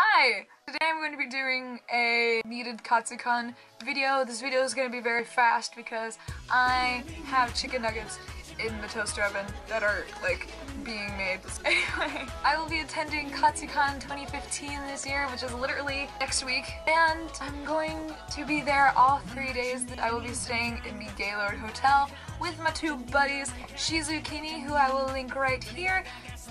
Hi! Today I'm going to be doing a needed Katsucon video. This video is going to be very fast because I have chicken nuggets in the toaster oven that are like being made. Anyway, I will be attending Katsucon 2015 this year, which is literally next week, and I'm going to be there all 3 days. I will be staying in the Gaylord Hotel with my two buddies, Shizukini, who I will link right here,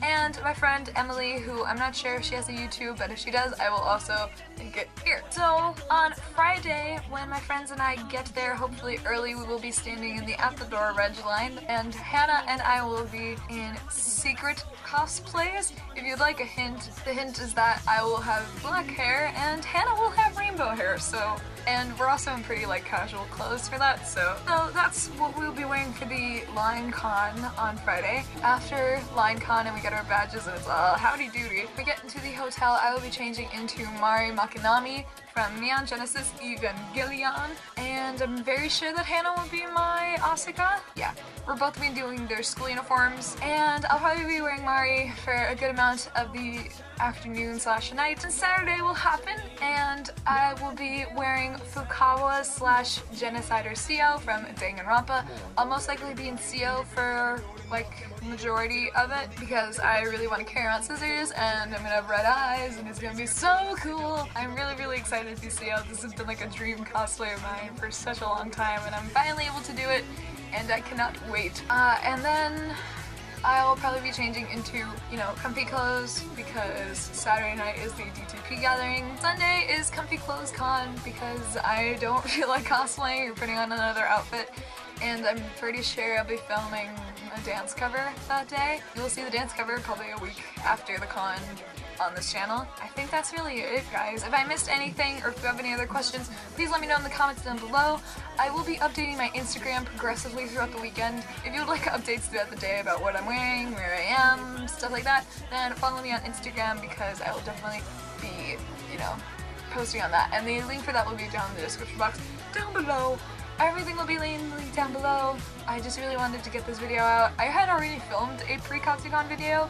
and my friend Emily, who I'm not sure if she has a YouTube, but if she does, I will also link it here. So on Friday, when my friends and I get there, hopefully early, we will be standing in the at the door reg line, and Hannah and I will be in secret cosplays. If you'd like a hint, the hint is that I will have black hair and Hannah will have rainbow hair, so, and we're also in pretty like casual clothes for that, so that's what we'll be wearing for the Line Con on Friday. After Line Con and we get our badges and it's all howdy doody, we get into the hotel, I will be changing into Mari Makinami from Neon Genesis Evangelion, and I'm very sure that Hannah will be my Asuka. Yeah, we're both been doing their school uniforms, and I'll probably be wearing Mari for a good amount of the afternoon/night. And Saturday will happen, and I will be wearing Fukawa/Genocider Syo from Danganronpa. I'll most likely be in Syo for like majority of it because I really want to carry around scissors and I'm gonna have red eyes and it's gonna be so cool. I'm really excited to do Syo. This has been like a dream cosplay of mine for such a long time and I'm finally able to do it and I cannot wait. And then I'll probably be changing into, you know, comfy clothes because Saturday night is the D2P gathering. Sunday is Comfy Clothes Con because I don't feel like cosplaying or putting on another outfit, and I'm pretty sure I'll be filming a dance cover that day. You'll see the dance cover probably a week after the con on this channel. I think that's really it, guys. If I missed anything or if you have any other questions, please let me know in the comments down below. I will be updating my Instagram progressively throughout the weekend. If you would like updates throughout the day about what I'm wearing, where I am, stuff like that, then follow me on Instagram because I will definitely be, you know, posting on that. And the link for that will be down in the description box down below. Everything will be linked down below. I just really wanted to get this video out. I had already filmed a pre-Katsucon video,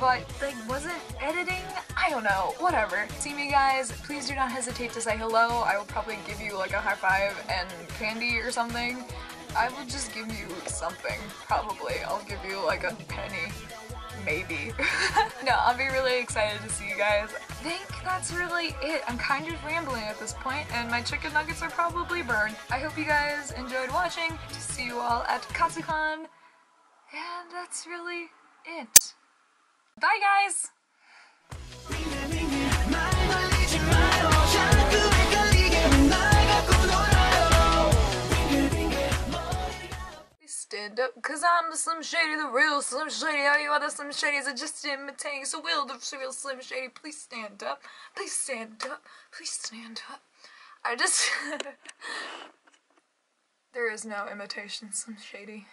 but like wasn't editing? I don't know, whatever. See me guys, please do not hesitate to say hello. I will probably give you like a high five and candy or something. I will just give you something, probably. I'll give you like a penny, maybe. No, I'll be really excited to see you guys. I think that's really it. I'm kind of rambling at this point and my chicken nuggets are probably burned. I hope you guys enjoyed watching. Just see you all at Katsucon. And that's really it. Bye guys! Stand up, cause I'm the Slim Shady, the real Slim Shady. All you other Slim Shadys are just imitating, so will the real Slim Shady please stand up? Please stand up, please stand up. I just... There is no imitation Slim Shady.